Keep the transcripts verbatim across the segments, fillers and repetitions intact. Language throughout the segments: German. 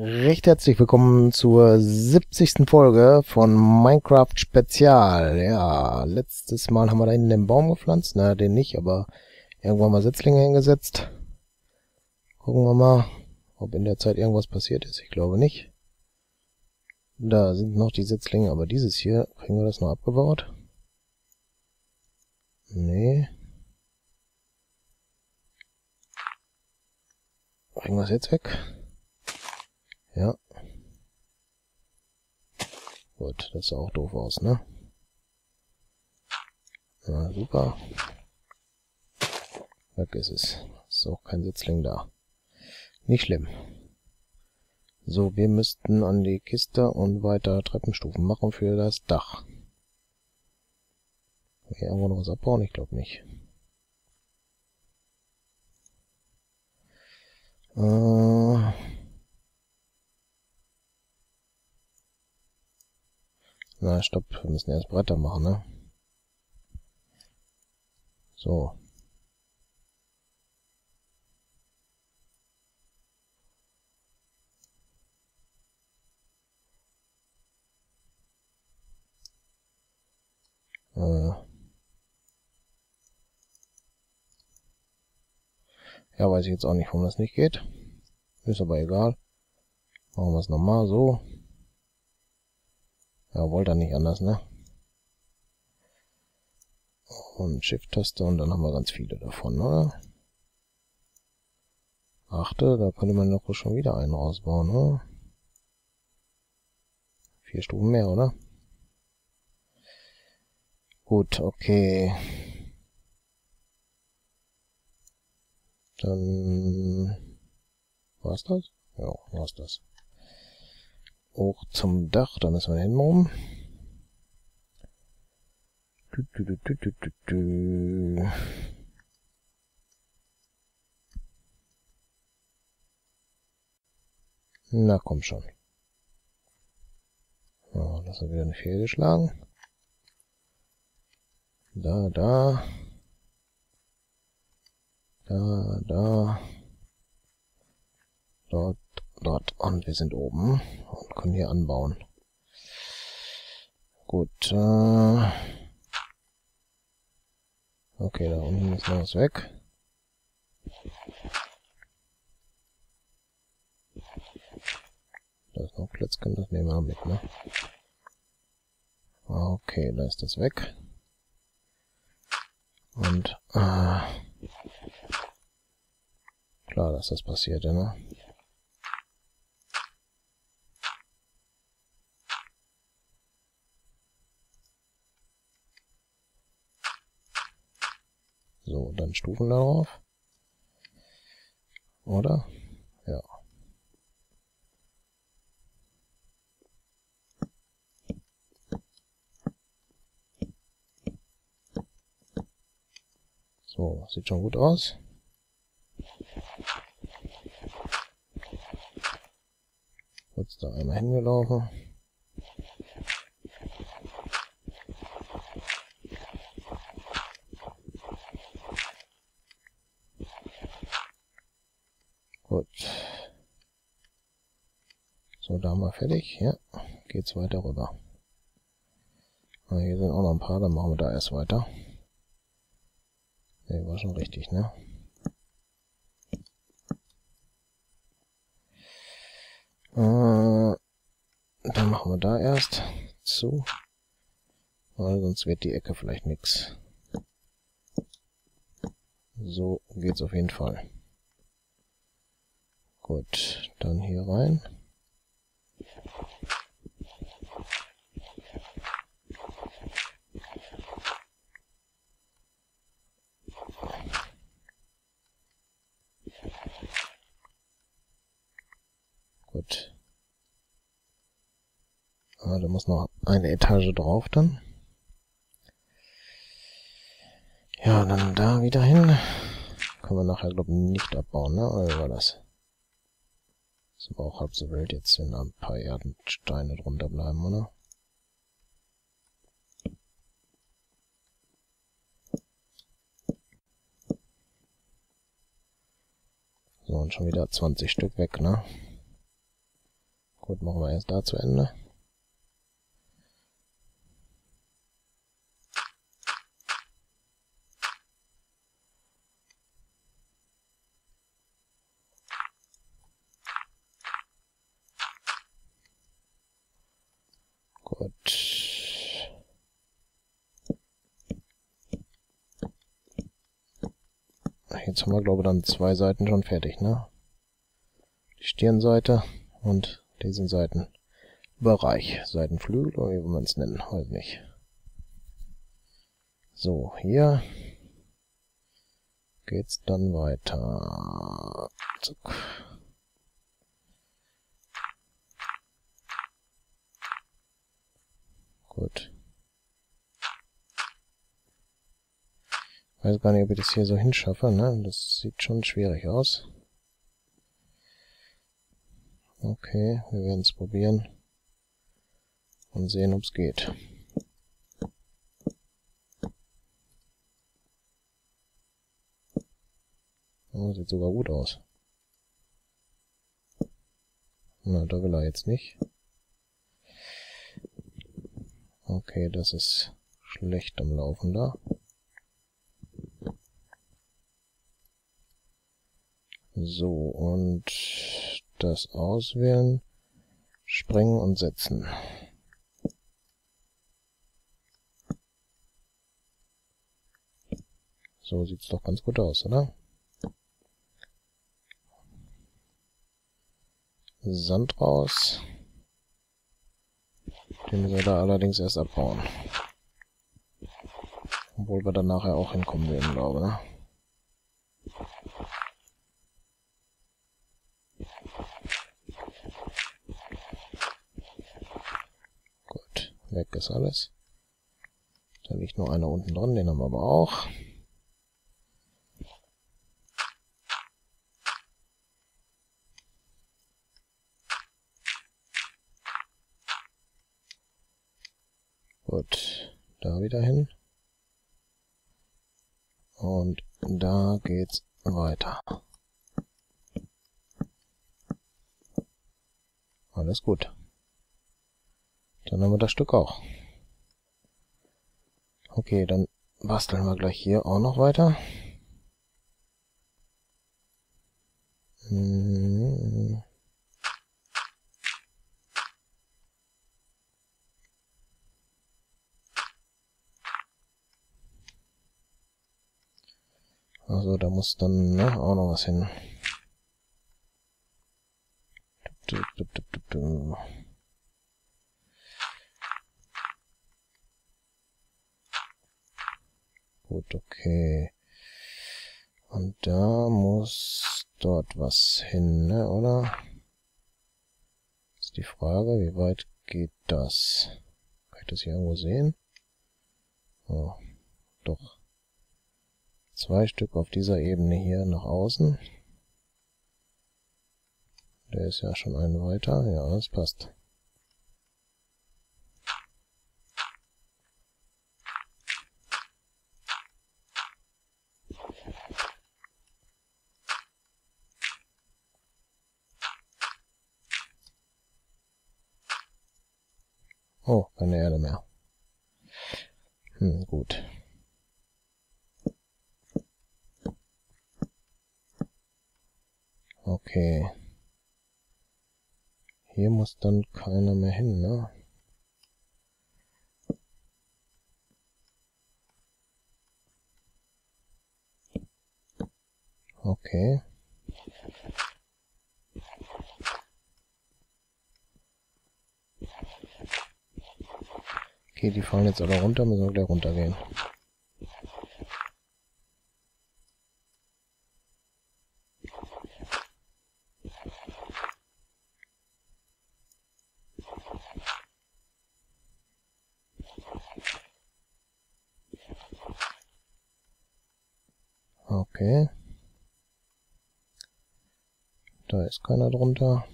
Recht herzlich willkommen zur siebzigsten Folge von Minecraft Spezial. Ja, letztes Mal haben wir da hinten den Baum gepflanzt. Na, den nicht, aber irgendwann mal Setzlinge hingesetzt. Gucken wir mal, ob in der Zeit irgendwas passiert ist. Ich glaube nicht. Da sind noch die Setzlinge, aber dieses hier, kriegen wir das noch abgebaut? Nee. Kriegen wir es jetzt weg? Ja. Gut, das sah auch doof aus, ne? Na, super. Weg ist es. Ist auch kein Setzling da. Nicht schlimm. So, wir müssten an die Kiste und weiter Treppenstufen machen für das Dach. Kann ich irgendwo noch was abbauen? Ich glaube nicht. Äh... Na, stopp, wir müssen erst Bretter machen, ne? So. Äh. Ja, weiß ich jetzt auch nicht, warum das nicht geht. Ist aber egal. Machen wir es nochmal so. Ja, wollte er nicht anders, ne? Und Shift-Taste und dann haben wir ganz viele davon, oder? Achte, da könnte man doch schon wieder einen rausbauen, oder? Vier Stufen mehr, oder? Gut, okay. Dann... war's das? Ja, war's das. Hoch zum Dach, da müssen wir hin rum. Du, du, du, du, du, du, du. Na komm schon. Oh, das hat wieder eine Fehler geschlagen. Da, da. Da, da. Dort. Dort. Und wir sind oben und können hier anbauen. Gut. Äh okay, da unten ist noch was weg. Da ist noch Klötzchen, das nehmen wir noch mit, ne? Okay, da ist das weg. Und äh klar, dass das passiert, ne? So, dann Stufen darauf. Oder? Ja. So, sieht schon gut aus. Kurz da einmal hingelaufen. So, da haben wir fertig. Ja, geht's weiter rüber. Na, hier sind auch noch ein paar, dann machen wir da erst weiter. Ne, war schon richtig, ne? Äh, dann machen wir da erst zu. Weil sonst wird die Ecke vielleicht nix. So geht's auf jeden Fall. Gut, dann hier rein. Gut. Ah, da muss noch eine Etage drauf dann. Ja, dann da wieder hin. Können wir nachher, glaube ich, nicht abbauen, ne? Oder war das? Ist aber auch halb so wild jetzt, wenn da ein paar Erdensteine drunter bleiben, oder? So, und schon wieder zwanzig Stück weg, ne? Gut, machen wir jetzt da zu Ende. Gut. Jetzt haben wir, glaube ich, dann zwei Seiten schon fertig, ne? Die Stirnseite und diesen Seitenbereich. Seitenflügel oder wie will man es nennen? Weiß nicht. So, hier geht's dann weiter. Zuck. Gut. Ich weiß gar nicht, ob ich das hier so hinschaffe, ne? Das sieht schon schwierig aus. Okay, wir werden es probieren und sehen, ob es geht. Oh, sieht sogar gut aus. Na, da will er jetzt nicht. Okay, das ist schlecht am Laufen da. So, und das auswählen, sprengen und setzen. So sieht es doch ganz gut aus, oder? Sand raus. Den müssen wir da allerdings erst abbauen. Obwohl wir dann nachher auch hinkommen werden, glaube ich, ne? Gut, weg ist alles. Da liegt nur einer unten dran, den haben wir aber auch. Gut, da wieder hin. Und da geht's weiter. Alles gut. Dann haben wir das Stück auch. Okay, dann basteln wir gleich hier auch noch weiter. Hm. Also da muss dann, ne, auch noch was hin. Gut, okay. Und da muss dort was hin, ne, oder? Ist die Frage, wie weit geht das? Kann ich das hier irgendwo sehen? Oh, doch. Zwei Stück auf dieser Ebene hier nach außen. Der ist ja schon ein weiter. Ja, das passt. Oh, keine Erde mehr. Hm, gut. Okay. Hier muss dann keiner mehr hin, ne? Okay. Okay, die fallen jetzt alle runter, müssen wir gleich runtergehen. Okay. Da ist keiner drunter.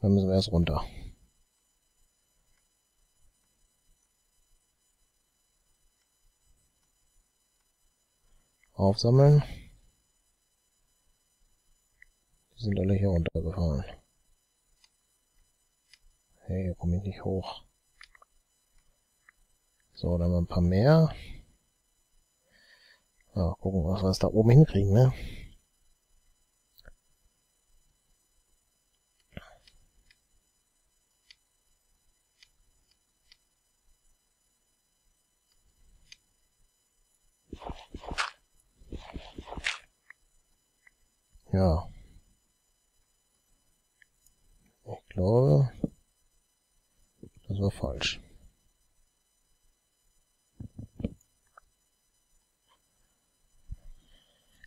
Dann müssen wir erst runter. Aufsammeln. Die sind alle hier runtergefallen. Hey, hier komme ich nicht hoch. So, dann mal ein paar mehr. Ja, gucken, was wir es da oben hinkriegen, ne? Ja. Ich glaube, das war falsch.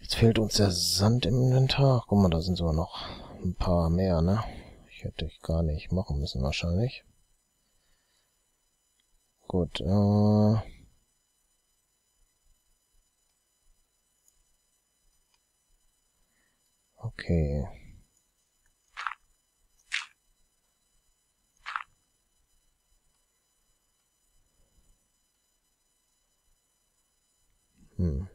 Jetzt fehlt uns der Sand im Inventar. Guck mal, da sind sogar noch ein paar mehr, ne? Ich hätte ich gar nicht machen müssen wahrscheinlich. Gut, äh... okay. Hm.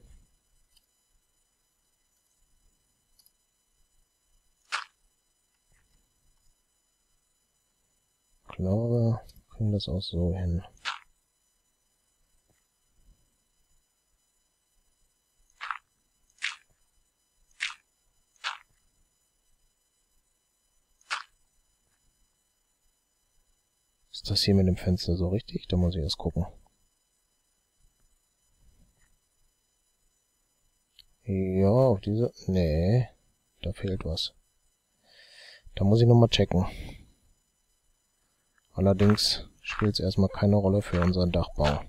Ich glaube, wir kriegen das auch so hin. Ist das hier mit dem Fenster so richtig? Da muss ich erst gucken. Ja, auf diese... Nee, da fehlt was. Da muss ich nochmal checken. Allerdings spielt es erstmal keine Rolle für unseren Dachbau.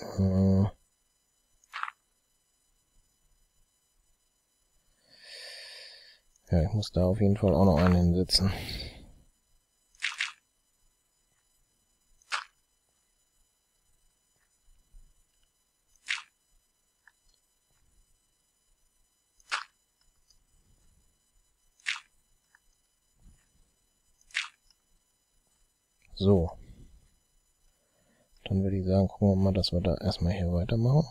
Äh... Ja, ich muss da auf jeden Fall auch noch einen hinsetzen. So. Dann würde ich sagen, gucken wir mal, dass wir da erstmal hier weitermachen.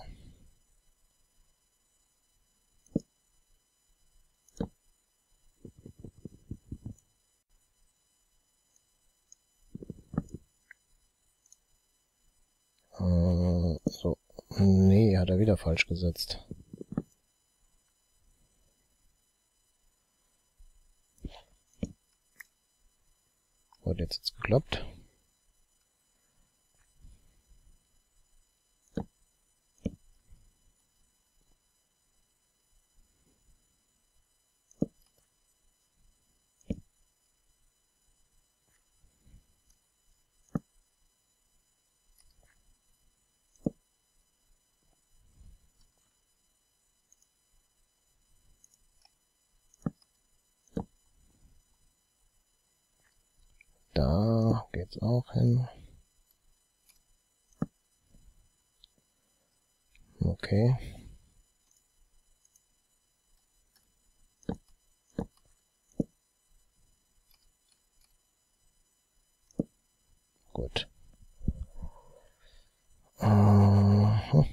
So. Nee, hat er wieder falsch gesetzt. Gut, jetzt hat's geklappt. Da geht's auch hin. Okay. Gut. Aha.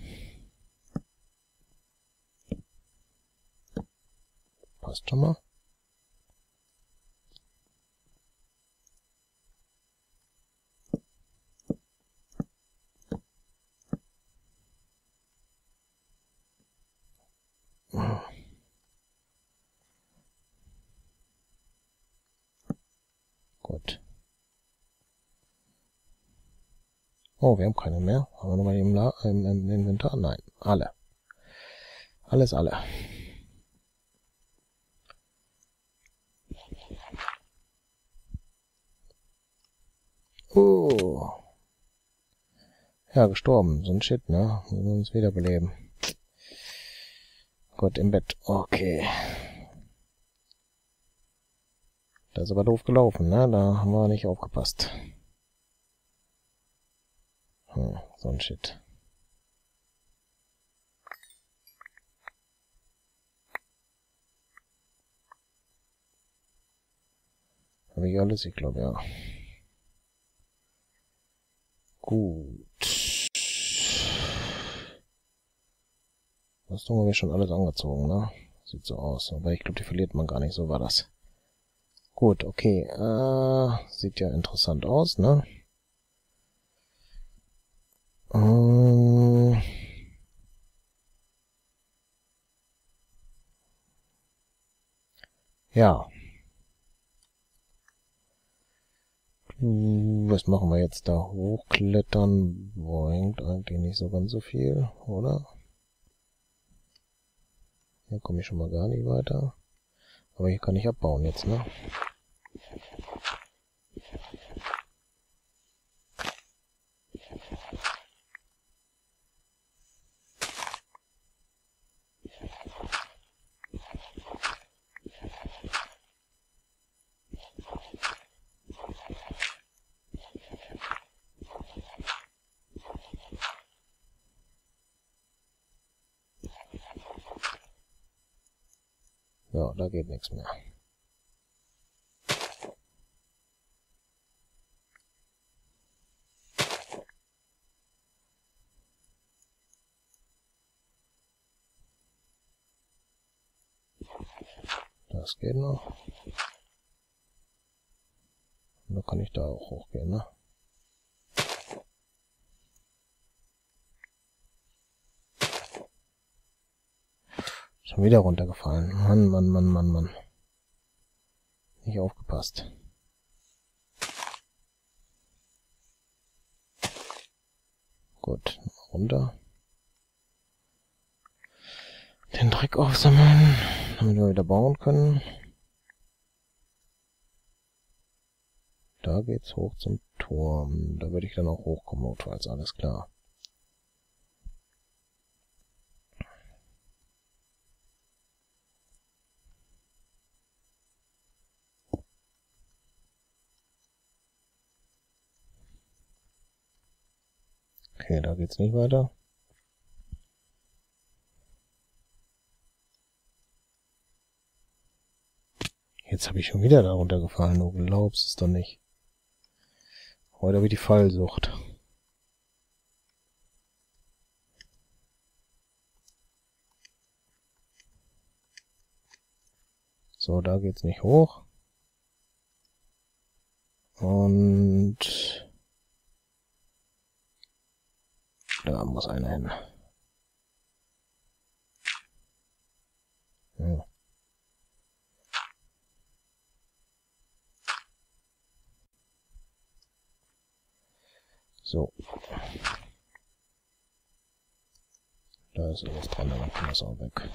Passt schon mal. Oh, wir haben keine mehr. Haben wir nochmal im, La im, im Inventar? Nein, alle. Alles, alle. Oh. Ja, gestorben. So ein Shit, ne? Müssen wir uns wiederbeleben. Gott, im Bett. Okay. Das ist aber doof gelaufen, ne? Da haben wir nicht aufgepasst. Hm, so ein Shit. Habe ich alles? Ich glaube, ja. Gut. Das haben wir schon alles angezogen, ne? Sieht so aus. Aber ich glaube, die verliert man gar nicht. So war das. Gut, okay. Äh, sieht ja interessant aus, ne? Ähm ja. Was machen wir jetzt da? Hochklettern bringt eigentlich nicht so ganz so viel, oder? Hier komme ich schon mal gar nicht weiter. Aber hier kann ich abbauen jetzt, ne? Ja, da geht nichts mehr. Das geht noch. Und da kann ich da auch hochgehen, ne? Schon wieder runtergefallen. Mann, Mann, Mann, Mann, Mann. Nicht aufgepasst. Gut, runter. Den Dreck aufsammeln, damit wir wieder bauen können. Da geht's hoch zum Turm. Da würde ich dann auch hochkommen, notfalls, alles klar. Okay, da geht's nicht weiter. Jetzt habe ich schon wieder da runtergefallen, du glaubst es doch nicht. Heute habe ich die Fallsucht. So, da geht's nicht hoch. Und da muss einer hin. Ja. So. Da ist alles dran, dann kann das auch weg.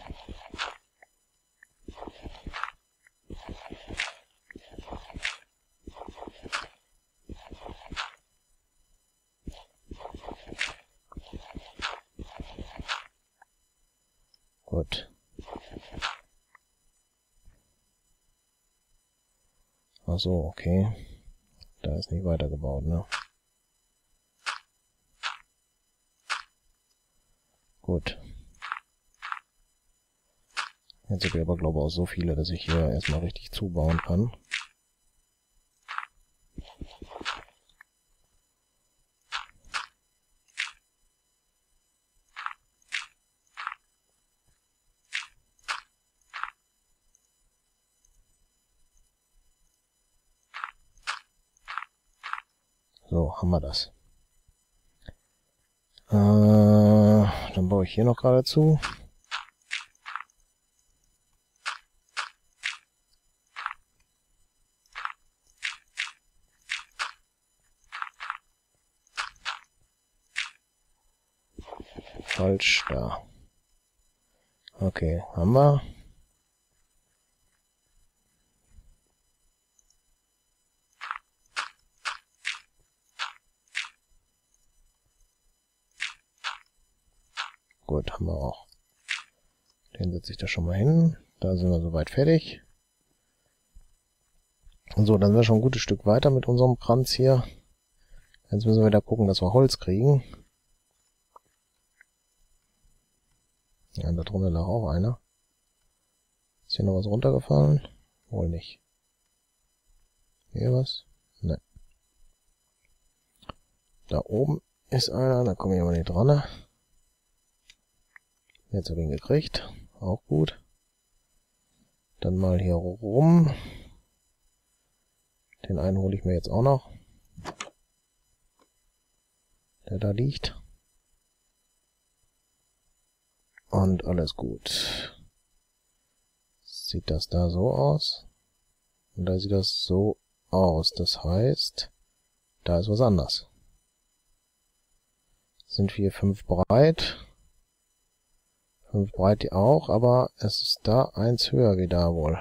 Gut. Ach so, okay. Da ist nicht weitergebaut, ne? Gut. Jetzt habe ich aber, glaube ich, auch so viele, dass ich hier erstmal richtig zubauen kann. So, haben wir das. Äh, dann baue ich hier noch gerade zu. Falsch, da. Okay, haben wir. Gut, haben wir auch. Den setze ich da schon mal hin. Da sind wir soweit fertig. Und so, dann sind wir schon ein gutes Stück weiter mit unserem Kranz hier. Jetzt müssen wir da gucken, dass wir Holz kriegen. Ja, da drunter lag auch einer. Ist hier noch was runtergefallen? Wohl nicht. Hier was? Ne. Da oben ist einer, da komme ich aber nicht dran. Jetzt habe ich ihn gekriegt. Auch gut. Dann mal hier rum. Den einen hole ich mir jetzt auch noch. Der da liegt. Und alles gut. Sieht das da so aus? Und da sieht das so aus. Das heißt, da ist was anders. Sind wir fünf breit. fünf breit die auch, aber es ist da eins höher wie da wohl.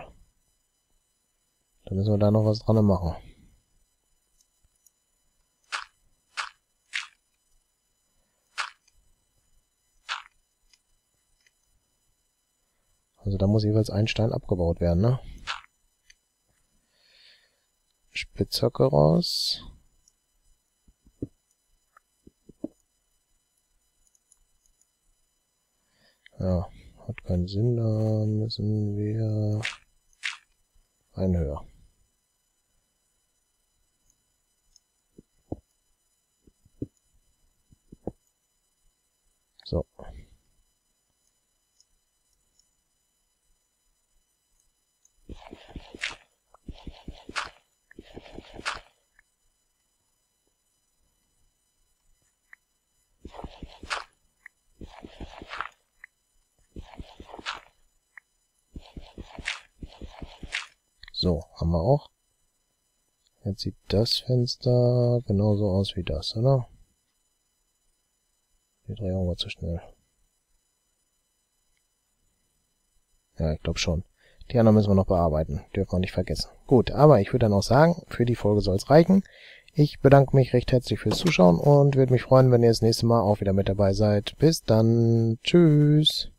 Da müssen wir da noch was dran machen. Also da muss jeweils ein Stein abgebaut werden, ne? Spitzhacke raus. Ja, hat keinen Sinn, da müssen wir einen höher. So. So, haben wir auch. Jetzt sieht das Fenster genauso aus wie das, oder? Die Drehung war zu schnell. Ja, ich glaube schon. Die anderen müssen wir noch bearbeiten. Dürfen wir nicht vergessen. Gut, aber ich würde dann auch sagen, für die Folge soll es reichen. Ich bedanke mich recht herzlich fürs Zuschauen und würde mich freuen, wenn ihr das nächste Mal auch wieder mit dabei seid. Bis dann. Tschüss.